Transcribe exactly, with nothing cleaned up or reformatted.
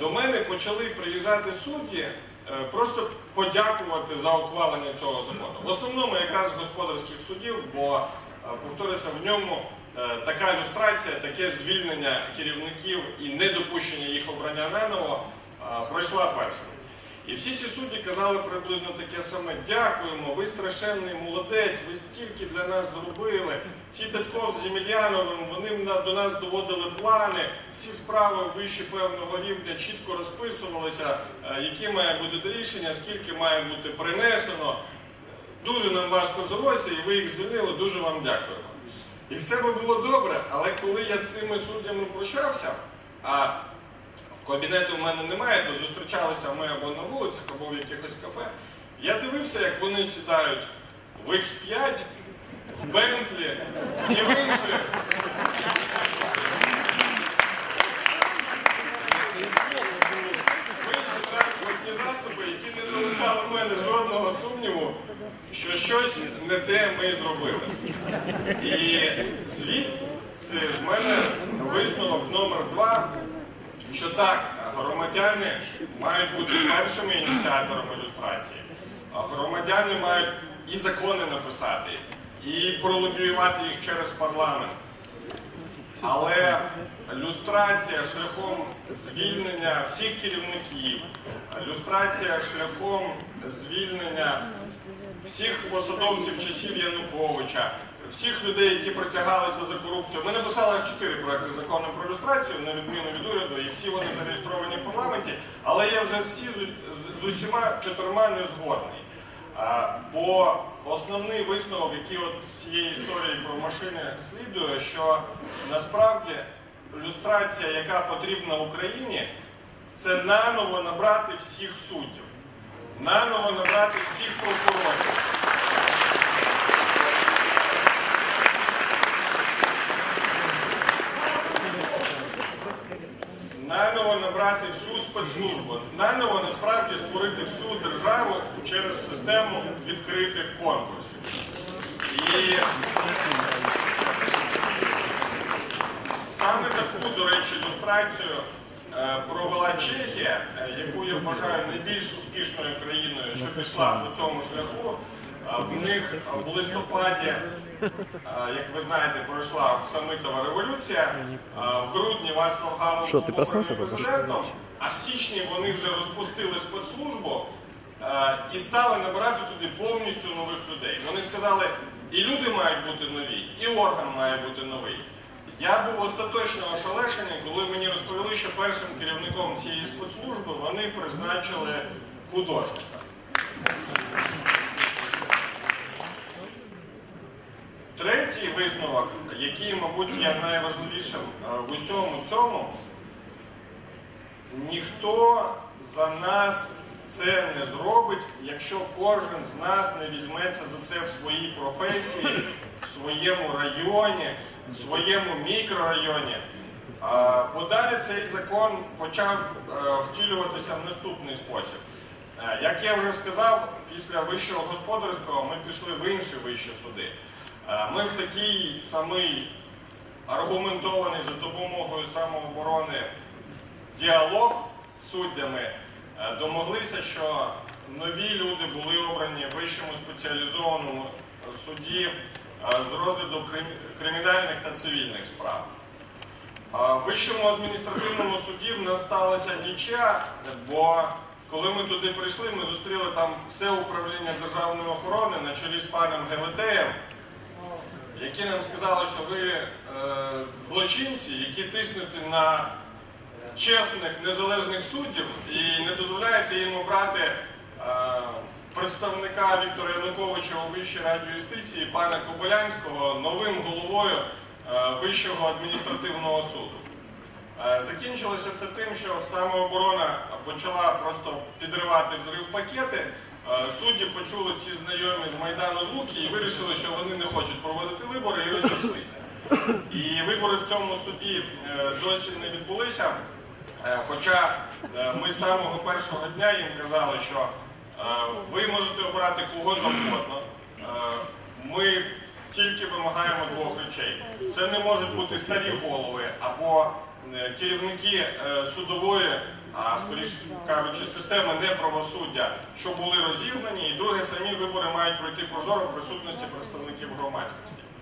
До мене почали приїжджати судді, просто подякувати за ухвалення цього закону. В основному якраз господарських судів, бо, повторюся, в ньому така люстрація, таке звільнення керівників і недопущення їх обрання наново пройшла першою. І всі ці судді казали приблизно таке саме: дякуємо, ви страшенний молодець, ви стільки для нас зробили. Ці Татков з Земіляновим, вони до нас доводили плани, всі справи вище певного рівня чітко розписувалися, які має бути рішення, скільки має бути принесено. Дуже нам важко жилося, і ви їх звільнили, дуже вам дякуємо. І все би було добре, але коли я цими суддями прощався, а кабінету в мене немає, то зустрічалися ми або на вулицях, або в якихось кафе. Я дивився, як вони сідають в ікс п'ять, в Бентлі і в інших. В інші транспортні засоби, які не залишали в мене жодного сумніву, що щось не те ми зробили. І звідси в мене висновок номер два. Що так, громадяни мають бути першими ініціаторами люстрації. Громадяни мають і закони написати, і пролобіювати їх через парламент. Але люстрація шляхом звільнення всіх керівників, люстрація шляхом звільнення всіх посадовців часів Януковича, всіх людей, які притягалися за корупцію. Ми написали аж чотири проекти закону про люстрацію, на відміну від уряду, і всі вони зареєстровані в парламенті, але я вже всі з усіма чотирма не згодний. Бо основний висновок, який от з цієї історії про машини слідує, що насправді люстрація, яка потрібна Україні, це наново набрати всіх суддів, наново набрати всіх прокурорів. Наново набрати всю спецслужбу, наново насправді створити всю державу через систему відкритих конкурсів. І саме таку, до речі, люстрацію провела Чехія, яку я вважаю найбільш успішною країною, що пішла по цьому шляху. В них в листопаді, як ви знаєте, пройшла самітова революція, в грудні вас Васлав Гавов був президентом, а в січні вони вже розпустили спецслужбу і стали набирати туди повністю нових людей. Вони сказали, і люди мають бути нові, і орган має бути новий. Я був остаточно ошелешений, коли мені розповіли, що першим керівником цієї спецслужби вони призначили художника. Третій висновок, який, мабуть, є найважливішим в усьому цьому, ніхто за нас це не зробить, якщо кожен з нас не візьметься за це в своїй професії, в своєму районі, в своєму мікрорайоні. Подалі цей закон почав втілюватися в наступний спосіб. Як я вже сказав, після вищого господарського ми пішли в інші вищі суди. Ми в такій самий аргументований за допомогою самооборони діалог з суддями домоглися, що нові люди були обрані в вищому спеціалізованому суді з розгляду кримінальних та цивільних справ. В вищому адміністративному суді в нас сталася нічия, бо коли ми туди прийшли, ми зустріли там все управління державної охорони на чолі з паном Ге Ве Те, які нам сказали, що ви е, злочинці, які тиснете на чесних, незалежних суддів і не дозволяєте їм обрати е, представника Віктора Януковича у Вищій раді юстиції, пана Кобилянського, новим головою е, Вищого адміністративного суду. Е, закінчилося це тим, що самооборона почала просто підривати взрив пакети. Судді почули ці знайомі з Майдану звуки і вирішили, що вони не хочуть проводити вибори, і розійшлися. І вибори в цьому суді досі не відбулися, хоча ми з самого першого дня їм казали, що ви можете обрати кого завгодно, ми тільки вимагаємо двох речей. Це не можуть бути старі голови або керівники судової а скоріше кажучи, системи неправосуддя, що були розірвані, і друге, самі вибори мають пройти прозоро в присутності представників громадськості.